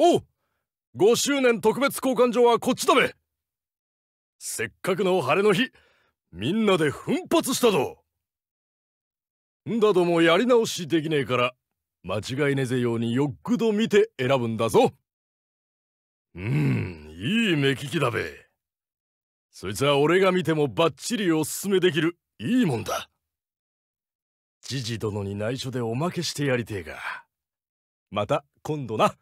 おう、5周年特別交換所はこっちだべ。せっかくの晴れの日、みんなで奮発したぞ。んだどもやり直しできねえから間違いねぜようによくど見て選ぶんだぞ。いい目利きだべ。そいつは俺が見てもバッチリおすすめできるいいもんだ。ジジ殿に内緒でおまけしてやりてえが、また今度な。